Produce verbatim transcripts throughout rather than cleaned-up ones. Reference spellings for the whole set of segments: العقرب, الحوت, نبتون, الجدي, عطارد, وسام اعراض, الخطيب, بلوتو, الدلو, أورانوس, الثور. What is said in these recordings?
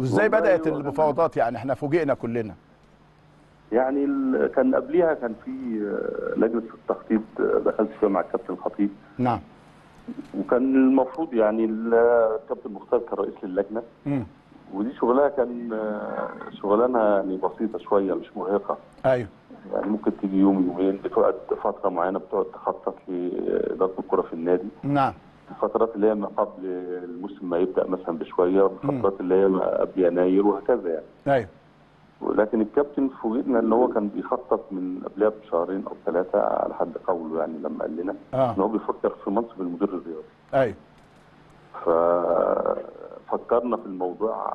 وازاي بدات المفاوضات؟ يعني احنا فوجئنا كلنا. يعني كان قبليها كان في لجنه التخطيط دخلت فيها مع الكابتن الخطيب. نعم. وكان المفروض يعني الكابتن مختار كان رئيس للجنه. امم. ودي شغلها كان شغلانها يعني بسيطه شويه، مش مرهقه. ايوه. يعني ممكن تيجي يوم يومين، بتقعد فتره معينه بتقعد تخطط لاداره الكره في النادي. نعم. الفترات اللي هي ما قبل الموسم ما يبدا مثلا بشويه، والفترات اللي هي ما قبل يناير وهكذا يعني. ايوه. ولكن الكابتن فوجئنا ان هو كان بيخطط من قبلها بشهرين او ثلاثه على حد قوله، يعني لما قال لنا آه. ان هو بيفكر في منصب المدير الرياضي. ايوه. ففكرنا في الموضوع،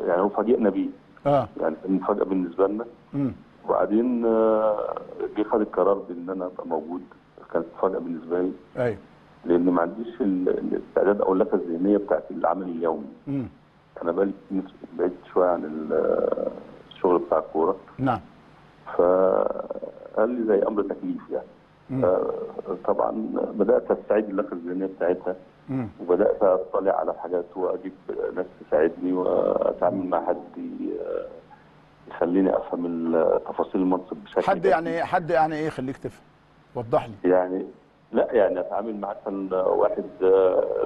يعني هو فاجئنا بيه. اه. يعني كان مفاجاه بالنسبه لنا. امم. وبعدين جه خد القرار بان انا ابقى موجود، كانت مفاجاه بالنسبه لي. ايوه. لان ما عنديش الاستعداد او اللفه الذهنيه بتاعت العمل اليومي. امم. انا بقالي بعيد شويه عن الشغل بتاع الكوره. نعم. فقال لي زي امر تكليف يعني. مم. طبعا بدات استعيد اللفه الذهنيه بتاعتها. مم. وبدات اطلع على حاجات واجيب ناس تساعدني واتعامل مع حد يخليني افهم تفاصيل المنصب بشكل حد يعني بقى. حد يعني ايه يخليك تفهم؟ وضح لي. يعني لا يعني اتعامل مع مثلا واحد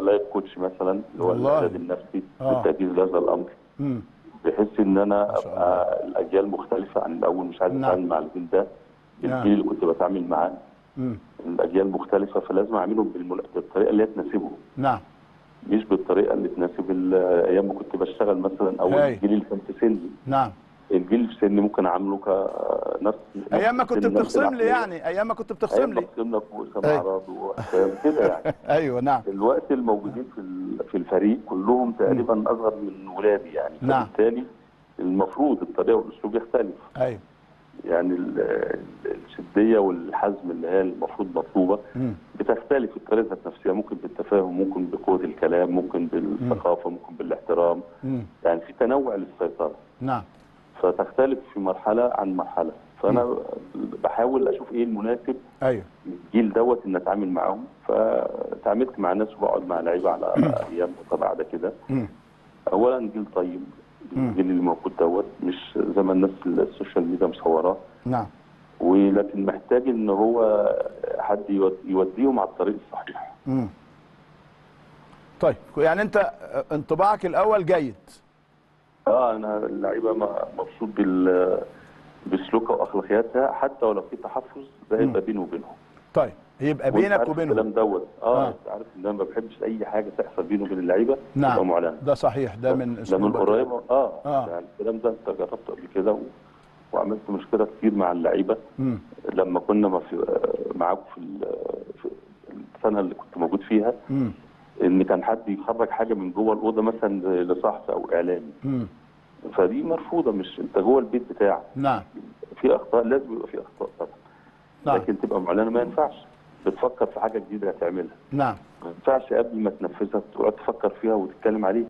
لايف كوتش مثلا اللي هو الاعداد النفسي للتجهيز لهذا الامر، بحيث ان انا ابقى الاجيال مختلفه عن الاول، مش عايز اتعامل مع الجيل ده، الجيل اللي كنت بتعامل معاه الاجيال مختلفه، فلازم اعاملهم بالطريقه اللي هي تناسبهم. نعم. مش بالطريقه اللي تناسب الايام ما كنت بشتغل مثلا، او الجيل اللي كان في سني. نعم. الجيل في سني ممكن اعامله كنفس ايام ما كنت بتخصم لي، يعني ايام ما كنت بتخصم لي بتخصم لك وسام اعراض وحسام كده يعني. ايوه. نعم. الوقت الموجودين في في الفريق كلهم تقريبا اصغر من ولادي يعني. نعم. فبالتالي المفروض الطريقه والاسلوب يختلف. ايوه. يعني الشديه والحزم اللي هي المفروض مطلوبه بتختلف الطريقه ذات نفسها، ممكن بالتفاهم، ممكن بقوه الكلام، ممكن بالثقافه، ممكن بالاحترام. مم. يعني في تنوع للسيطره. نعم. فتختلف في مرحله عن مرحله، فانا م. بحاول اشوف ايه المناسب. ايوه. الجيل دوت ان اتعامل معاهم، فتعاملت مع ناس وبقعد مع لعيبه على ايام طبعا ده كده. اولا جيل طيب، الجيل اللي موجود دوت مش زي ما الناس السوشيال ميديا مصوراه. نعم. ولكن محتاج ان هو حد يوديهم على الطريق الصحيح. م. طيب يعني انت انطباعك الاول جيد. اه انا اللعيبه مبسوط بال بسلوكها واخلاقياتها، حتى ولو في تحفظ ده هيبقى بيني وبينهم. طيب هيبقى بينك وبينهم الكلام دوت. اه انت عارف ان انا ما بحبش اي حاجه تحصل بيني وبين اللعيبه. نعم. تبقى معلنه. ده صحيح، ده من ده من قريب. اه, آه. يعني الكلام ده انت جربته قبل كده و... وعملت مشكله كتير مع اللعيبه لما كنا معاكم في, ال... في السنه اللي كنت موجود فيها. مم. ان كان حد يخرج حاجه من جوه الاوضه مثلا لصحفي او اعلامي. امم. فدي مرفوضه، مش انت جوه البيت بتاعك. نعم. في اخطاء، لازم يبقى في اخطاء طبعا. نعم. لكن تبقى معلنه ما ينفعش، بتفكر في حاجه جديده هتعملها. نعم. ما ينفعش قبل ما تنفذها تقعد تفكر فيها وتتكلم عليها.